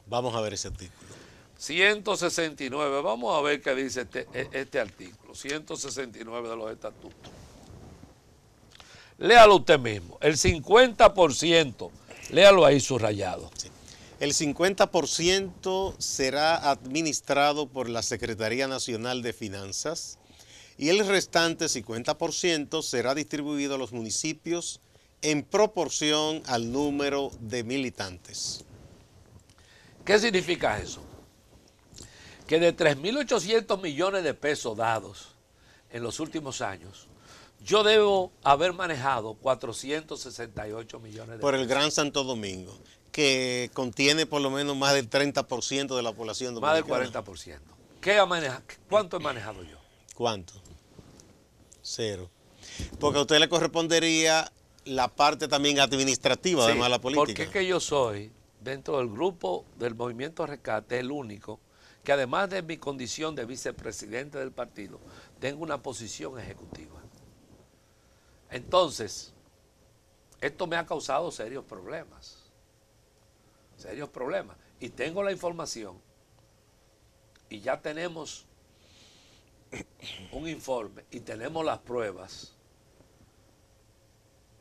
Vamos a ver ese artículo. 169, vamos a ver qué dice este artículo, 169 de los estatutos. Léalo usted mismo, el 50%, léalo ahí subrayado. Sí. El 50% será administrado por la Secretaría Nacional de Finanzas y el restante 50% será distribuido a los municipios en proporción al número de militantes. ¿Qué significa eso? Que de 3.800 millones de pesos dados en los últimos años, yo debo haber manejado 468 millones de pesos. Por el Gran Santo Domingo, que contiene por lo menos más del 30% de la población dominicana. Más del 40%. ¿Cuánto he manejado yo? ¿Cuánto? Cero. Porque a usted le correspondería la parte también administrativa, sí, además de la política. Porque es que yo soy, dentro del grupo del Movimiento Rescate, el único que además de mi condición de vicepresidente del partido, tengo una posición ejecutiva. Entonces, esto me ha causado serios problemas. Serios problemas. Y tengo la información, y ya tenemos un informe, y tenemos las pruebas.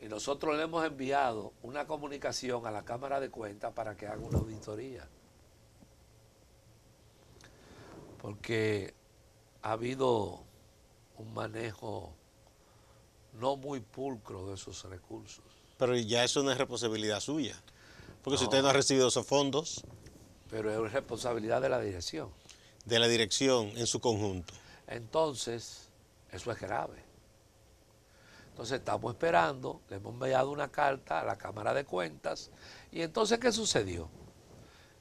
Y nosotros le hemos enviado una comunicación a la Cámara de Cuentas para que haga una auditoría. Porque ha habido un manejo no muy pulcro de esos recursos. Pero ya eso no es responsabilidad suya. Porque no, si usted no ha recibido esos fondos. Pero es responsabilidad de la dirección. De la dirección en su conjunto. Entonces, eso es grave. Entonces estamos esperando, le hemos enviado una carta a la Cámara de Cuentas. Y entonces, ¿qué sucedió?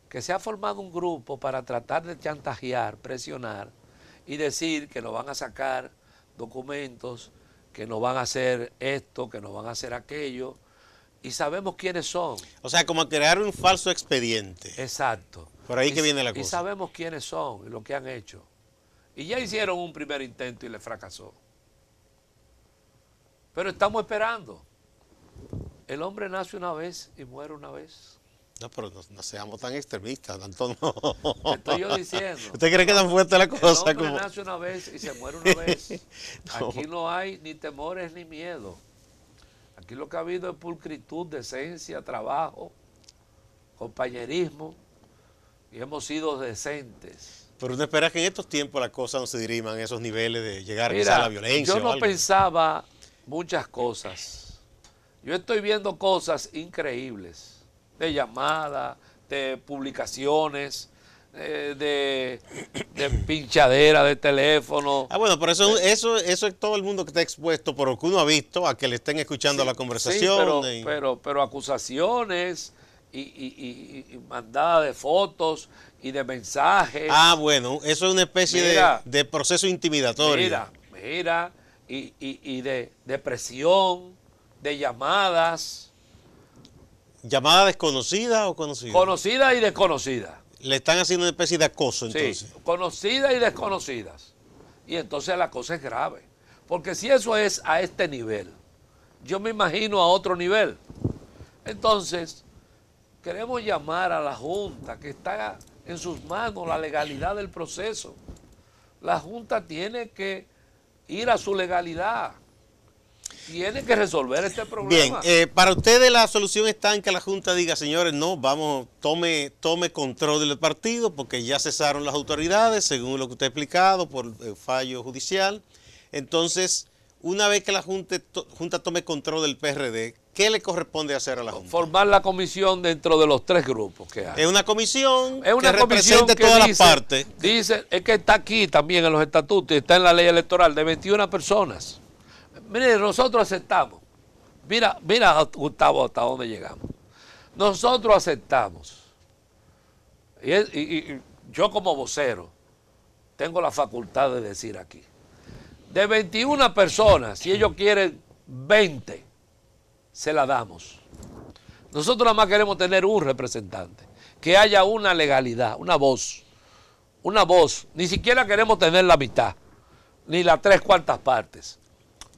Que se ha formado un grupo para tratar de chantajear, presionar y decir que nos van a sacar documentos, que nos van a hacer esto, que nos van a hacer aquello. Y sabemos quiénes son. O sea, como crear un falso expediente. Exacto. Por ahí que viene la cosa. Y sabemos quiénes son y lo que han hecho. Y ya hicieron un primer intento y le fracasó. Pero estamos esperando. El hombre nace una vez y muere una vez. No, pero no seamos tan extremistas, tanto no. Te estoy yo diciendo. ¿Usted cree que tan fuerte la cosa? El hombre nace una vez y se muere una vez. No. Aquí no hay ni temores ni miedo. Aquí lo que ha habido es pulcritud, decencia, trabajo, compañerismo. Y hemos sido decentes. Pero uno espera que en estos tiempos las cosas no se diriman a esos niveles de llegar quizá a la violencia. Yo no pensaba muchas cosas. Yo estoy viendo cosas increíbles, de llamadas, de publicaciones, de pinchadera, de teléfono. Ah, bueno, pero eso es todo el mundo que está expuesto, por lo que uno ha visto, a que le estén escuchando sí, la conversación. Sí, pero acusaciones y mandada de fotos y de mensajes. Ah, bueno, eso es una especie de proceso intimidatorio. Mira. Y de presión, de llamadas. ¿Llamadas desconocidas o conocidas? Conocidas y desconocidas. Le están haciendo una especie de acoso, entonces. Sí, conocidas y desconocidas. Y entonces la cosa es grave. Porque si eso es a este nivel, yo me imagino a otro nivel. Entonces, queremos llamar a la Junta, que está en sus manos la legalidad del proceso. La Junta tiene que ir a su legalidad. Tiene que resolver este problema. Bien, para ustedes la solución está en que la Junta diga, señores, no, vamos, tome control del partido, porque ya cesaron las autoridades, según lo que usted ha explicado, por fallo judicial. Entonces, una vez que la Junta tome control del PRD, ¿qué le corresponde hacer a la Junta? Formar la comisión dentro de los tres grupos que hay. Es una comisión que represente todas las partes. Dice, es que está aquí también en los estatutos, está en la ley electoral, de 21 personas. Mire, nosotros aceptamos. Mira, Gustavo, hasta dónde llegamos. Nosotros aceptamos. Y yo como vocero tengo la facultad de decir aquí. De 21 personas, si ellos quieren 20, se la damos. Nosotros nada más queremos tener un representante. Que haya una legalidad, una voz. Una voz. Ni siquiera queremos tener la mitad, ni las 3/4 partes.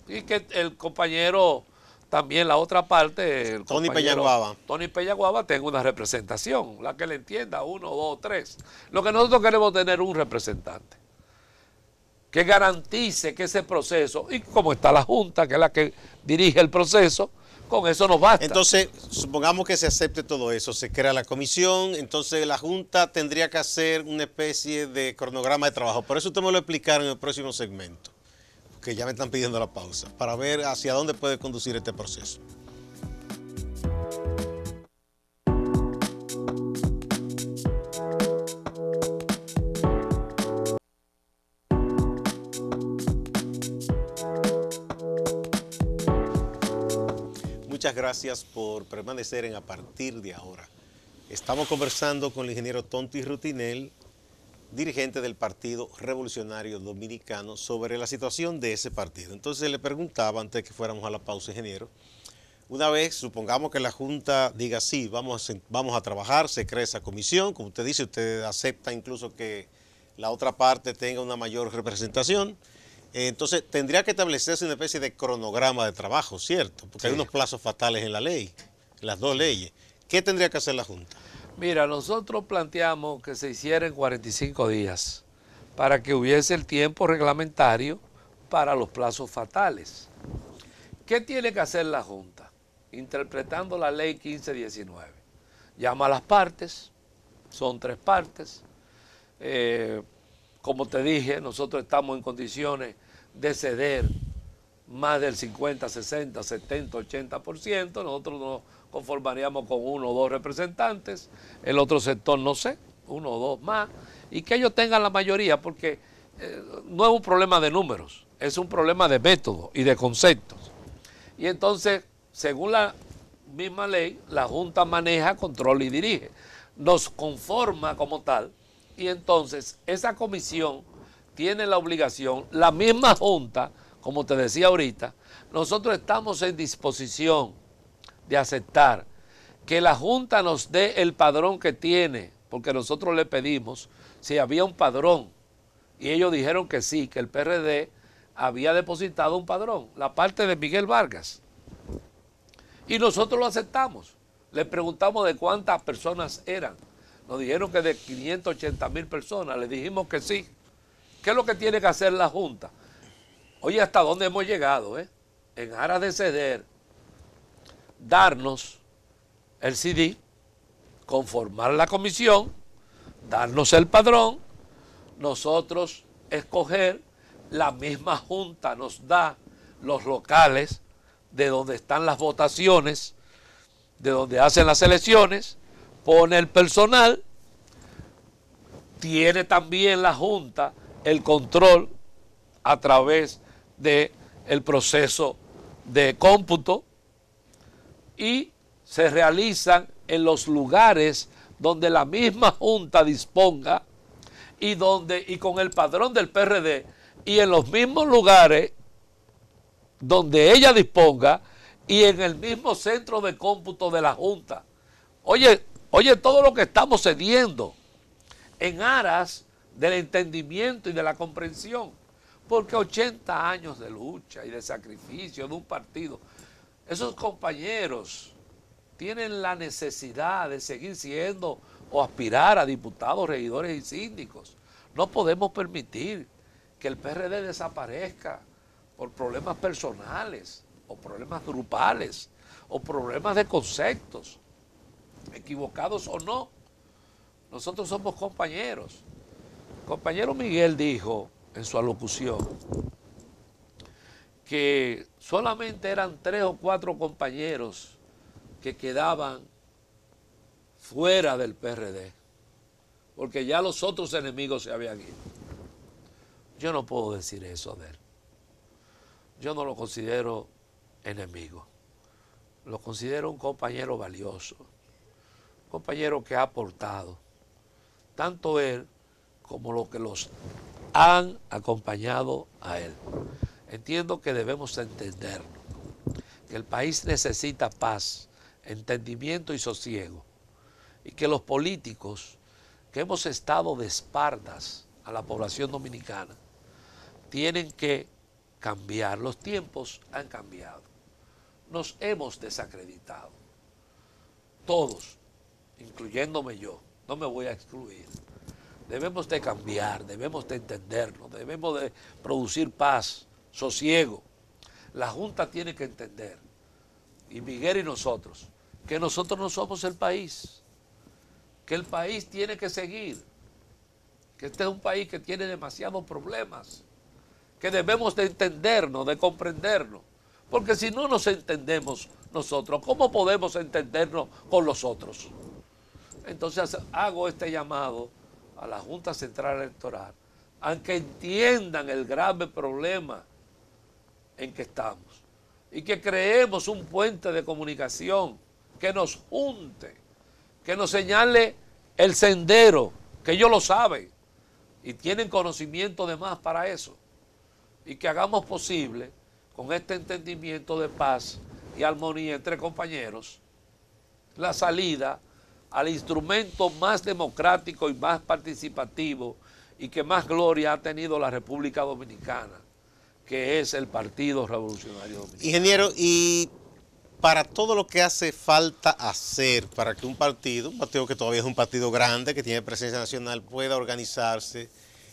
Y que el compañero, también la otra parte, el Tony Peña Guaba. Tony Peña Guaba tenga una representación, la que le entienda, 1, 2, 3. Lo que nosotros queremos tener un representante que garantice que ese proceso, y como está la Junta, que es la que dirige el proceso, con eso nos basta. Entonces, supongamos que se acepte todo eso, se crea la comisión, entonces la Junta tendría que hacer una especie de cronograma de trabajo. Por eso usted me lo explicará en el próximo segmento, que ya me están pidiendo la pausa, para ver hacia dónde puede conducir este proceso. Muchas gracias por permanecer en A Partir de Ahora. Estamos conversando con el ingeniero Tonty Rutinel, dirigente del Partido Revolucionario Dominicano, sobre la situación de ese partido. Entonces le preguntaba, antes de que fuéramos a la pausa, ingeniero, una vez, supongamos que la Junta diga, sí, vamos a trabajar, se crea esa comisión, como usted dice, usted acepta incluso que la otra parte tenga una mayor representación, entonces tendría que establecerse una especie de cronograma de trabajo, ¿cierto? Porque sí, hay unos plazos fatales en la ley, en las dos leyes. ¿Qué tendría que hacer la Junta? Mira, nosotros planteamos que se hiciera en 45 días para que hubiese el tiempo reglamentario para los plazos fatales. ¿Qué tiene que hacer la Junta? Interpretando la ley 1519. Llama a las partes, son 3 partes. Como te dije, nosotros estamos en condiciones de ceder más del 50, 60, 70, 80%. Nosotros no conformaríamos con 1 o 2 representantes, el otro sector no sé, 1 o 2 más, y que ellos tengan la mayoría, porque no es un problema de números, es un problema de método y de conceptos. Y entonces, según la misma ley, la Junta maneja, controla y dirige, nos conforma como tal, y entonces esa comisión tiene la obligación, la misma Junta, como te decía ahorita, nosotros estamos en disposición de aceptar que la Junta nos dé el padrón que tiene, porque nosotros le pedimos si había un padrón, y ellos dijeron que sí, que el PRD había depositado un padrón, la parte de Miguel Vargas. Y nosotros lo aceptamos. Le preguntamos de cuántas personas eran. Nos dijeron que de 580.000 personas. Le dijimos que sí. ¿Qué es lo que tiene que hacer la Junta? Oye, ¿hasta dónde hemos llegado? En aras de ceder, darnos el CD, conformar la comisión, darnos el padrón, nosotros escoger, la misma Junta nos da los locales de donde están las votaciones, de donde hacen las elecciones, pone el personal, tiene también la Junta el control a través del proceso de cómputo, y se realizan en los lugares donde la misma Junta disponga y con el padrón del PRD, y en los mismos lugares donde ella disponga y en el mismo centro de cómputo de la Junta. Oye, todo lo que estamos cediendo en aras del entendimiento y de la comprensión, Porque 80 años de lucha y de sacrificio de un partido, esos compañeros tienen la necesidad de seguir siendo o aspirar a diputados, regidores y síndicos. No podemos permitir que el PRD desaparezca por problemas personales o problemas grupales o problemas de conceptos, equivocados o no. Nosotros somos compañeros. El compañero Miguel dijo en su alocución que solamente eran 3 o 4 compañeros que quedaban fuera del PRD, porque ya los otros enemigos se habían ido. Yo no puedo decir eso de él. Yo no lo considero enemigo. Lo considero un compañero valioso, un compañero que ha aportado, tanto él como los que los han acompañado a él. Entiendo que debemos entenderlo, que el país necesita paz, entendimiento y sosiego, y que los políticos que hemos estado de espaldas a la población dominicana tienen que cambiar. Los tiempos han cambiado. Nos hemos desacreditado. Todos, incluyéndome yo, no me voy a excluir. Debemos de cambiar, debemos de entendernos, debemos de producir paz, sosiego. La Junta tiene que entender, y Miguel y nosotros, que nosotros no somos el país, que el país tiene que seguir, que este es un país que tiene demasiados problemas, que debemos de entendernos, de comprendernos, porque si no nos entendemos nosotros, ¿cómo podemos entendernos con los otros? Entonces hago este llamado a la Junta Central Electoral, a que entiendan el grave problema en que estamos y que creemos un puente de comunicación que nos junte, que nos señale el sendero, que ellos lo saben y tienen conocimiento de más para eso, y que hagamos posible con este entendimiento de paz y armonía entre compañeros la salida al instrumento más democrático y más participativo y que más gloria ha tenido la República Dominicana, que es el Partido Revolucionario Dominicano. Ingeniero, y para todo lo que hace falta hacer para que un partido que todavía es un partido grande, que tiene presencia nacional, pueda organizarse,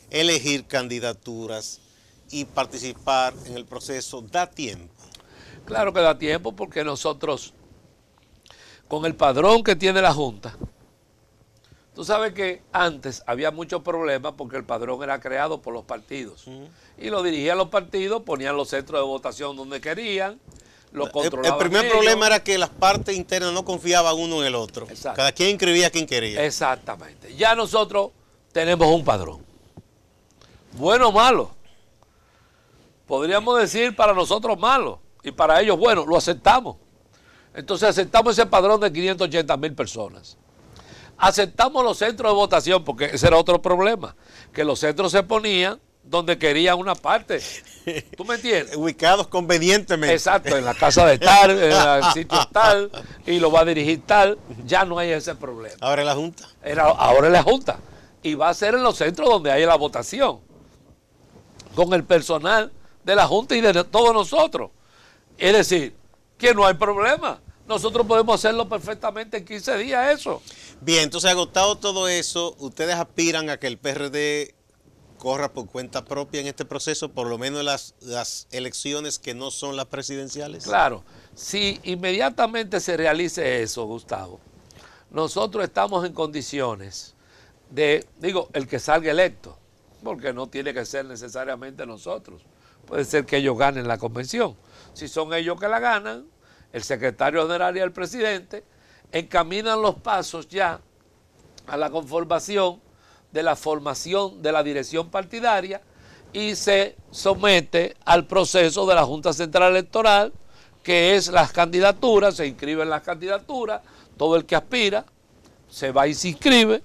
elegir candidaturas y participar en el proceso, ¿da tiempo? Claro que da tiempo, porque nosotros, con el padrón que tiene la Junta, tú sabes que antes había muchos problemas porque el padrón era creado por los partidos. Y lo dirigían los partidos, ponían los centros de votación donde querían, lo controlaban. El primer problema era que las partes internas no confiaban uno en el otro. Exacto. Cada quien inscribía a quien quería. Exactamente. Ya nosotros tenemos un padrón, bueno o malo. Podríamos decir para nosotros malo y para ellos bueno, lo aceptamos. Entonces aceptamos ese padrón de 580.000 personas. Aceptamos los centros de votación, porque ese era otro problema, que los centros se ponían donde querían una parte. ¿Tú me entiendes? Ubicados convenientemente. Exacto, en la casa de tal, en el sitio tal, y lo va a dirigir tal. Ya no hay ese problema. Ahora es la Junta. Ahora es la Junta. Y va a ser en los centros donde haya la votación, con el personal de la Junta y de todos nosotros. Es decir, que no hay problema. Nosotros podemos hacerlo perfectamente en 15 días eso. Bien, entonces agotado todo eso, ¿ustedes aspiran a que el PRD corra por cuenta propia en este proceso, por lo menos las elecciones que no son las presidenciales? Claro, si inmediatamente se realice eso, Gustavo, nosotros estamos en condiciones de, digo, el que salga electo, porque no tiene que ser necesariamente nosotros. Puede ser que ellos ganen la convención. Si son ellos que la ganan, el secretario general y el presidente encaminan los pasos ya a la conformación de la formación de la dirección partidaria y se somete al proceso de la Junta Central Electoral, que es las candidaturas, se inscriben las candidaturas, todo el que aspira se va y se inscribe,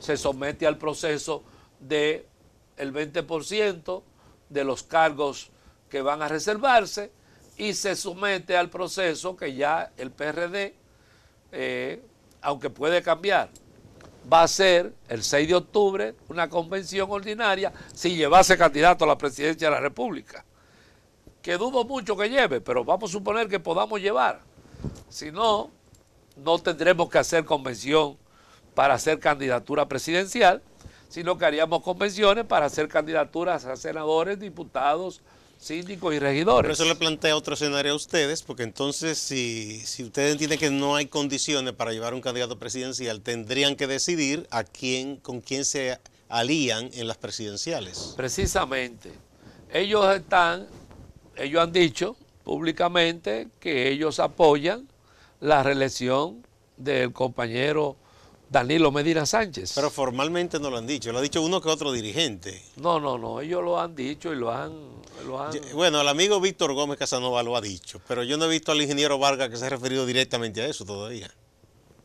se somete al proceso del 20% de los cargos que van a reservarse y se somete al proceso que ya el PRD, aunque puede cambiar, va a ser el 6 de octubre una convención ordinaria si llevase candidato a la presidencia de la República. Que dudo mucho que lleve, pero vamos a suponer que podamos llevar. Si no, no tendremos que hacer convención para hacer candidatura presidencial, sino que haríamos convenciones para hacer candidaturas a senadores, diputados, síndicos y regidores. Por eso le plantea otro escenario a ustedes, porque entonces si ustedes entienden que no hay condiciones para llevar un candidato presidencial, tendrían que decidir a quién, con quién se alían en las presidenciales. Precisamente. Ellos han dicho públicamente que ellos apoyan la reelección del compañero Danilo Medina Sánchez. Pero formalmente no lo han dicho, lo ha dicho uno que otro dirigente. No, ellos lo han dicho y lo han... Bueno, el amigo Víctor Gómez Casanova lo ha dicho, pero yo no he visto al ingeniero Vargas que se ha referido directamente a eso todavía.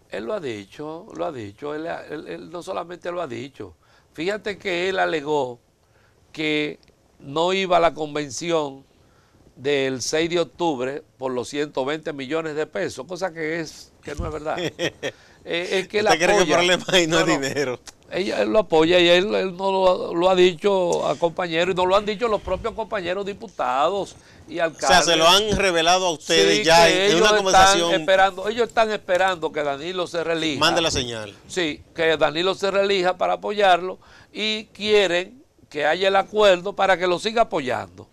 Él lo ha dicho, él no solamente lo ha dicho. Fíjate que él alegó que no iba a la convención del 6 de octubre por los 120 millones de pesos, cosa que no es verdad. Es que él apoya. ¿Usted cree que el problema ahí no es dinero? Él lo apoya y él no lo ha dicho a compañeros, y no lo han dicho los propios compañeros diputados y alcaldes. O sea, se lo han revelado a ustedes sí, ya en una conversación. Ellos están esperando que Danilo se reelija. Mande la señal. Sí, que Danilo se reelija para apoyarlo y quieren que haya el acuerdo para que lo siga apoyando.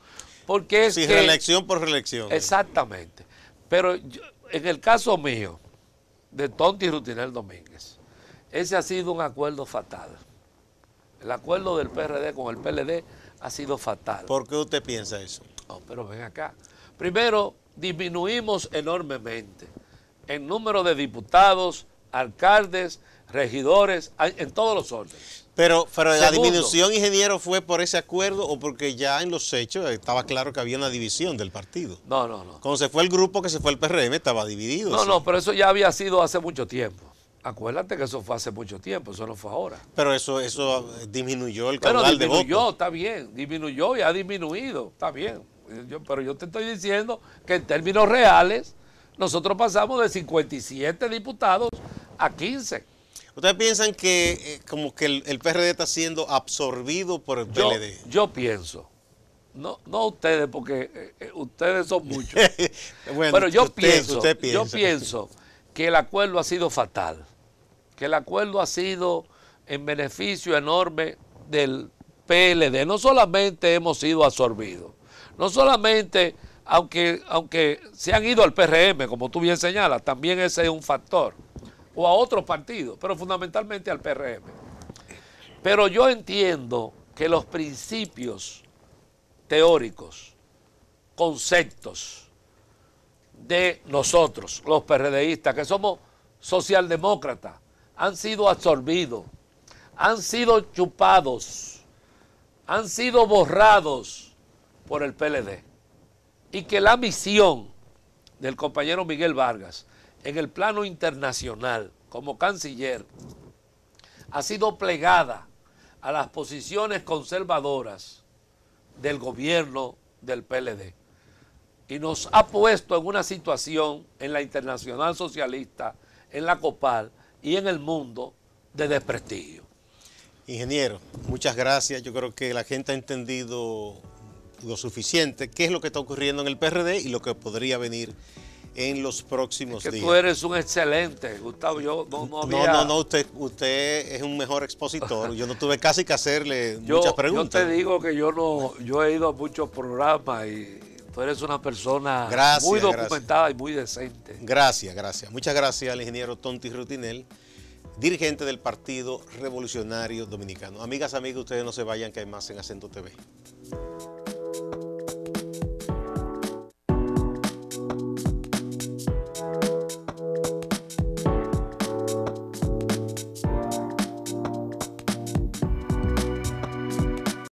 Porque es que reelección por reelección. Exactamente. Pero en el caso mío, de Tonty Rutinel Domínguez, ese ha sido un acuerdo fatal. El acuerdo del PRD con el PLD ha sido fatal. ¿Por qué usted piensa eso? No, pero ven acá. Primero, disminuimos enormemente el número de diputados, alcaldes, regidores, en todos los órdenes. Pero la disminución, ingeniero, ¿fue por ese acuerdo o porque ya en los hechos estaba claro que había una división del partido? No. Cuando se fue el grupo, que se fue el PRM, estaba dividido. No, pero eso ya había sido hace mucho tiempo. Acuérdate que eso fue hace mucho tiempo, eso no fue ahora. Pero eso disminuyó el caudal de votos. Disminuyó, está bien, disminuyó y ha disminuido, está bien. Pero yo te estoy diciendo que en términos reales, nosotros pasamos de 57 diputados a 15. ¿Ustedes piensan que como que el PRD está siendo absorbido por el PLD? Yo pienso. No ustedes, porque ustedes son muchos. Bueno, pero yo pienso que el acuerdo ha sido fatal. Que el acuerdo ha sido en beneficio enorme del PLD. No solamente hemos sido absorbidos. No solamente, aunque se han ido al PRM, como tú bien señalas, también ese es un factor. O a otros partidos, pero fundamentalmente al PRM. Pero yo entiendo que los principios teóricos, conceptos de nosotros, los PRDistas, que somos socialdemócratas, han sido absorbidos, han sido chupados, han sido borrados por el PLD. Y que la misión del compañero Miguel Vargas en el plano internacional, como canciller, ha sido plegada a las posiciones conservadoras del gobierno del PLD. Y nos ha puesto en una situación en la internacional socialista, en la COPAL y en el mundo de desprestigio. Ingeniero, muchas gracias. Yo creo que la gente ha entendido lo suficiente qué es lo que está ocurriendo en el PRD y lo que podría venir en los próximos días. Tú eres un excelente, Gustavo. Yo no había... No, usted es un mejor expositor. Yo no tuve casi que hacerle muchas preguntas. Yo te digo que yo he ido a muchos programas y tú eres una persona muy documentada y muy decente. Gracias. Muchas gracias al ingeniero Tonty Rutinel, dirigente del Partido Revolucionario Dominicano. Amigas, amigos, ustedes no se vayan, que hay más en Acento TV.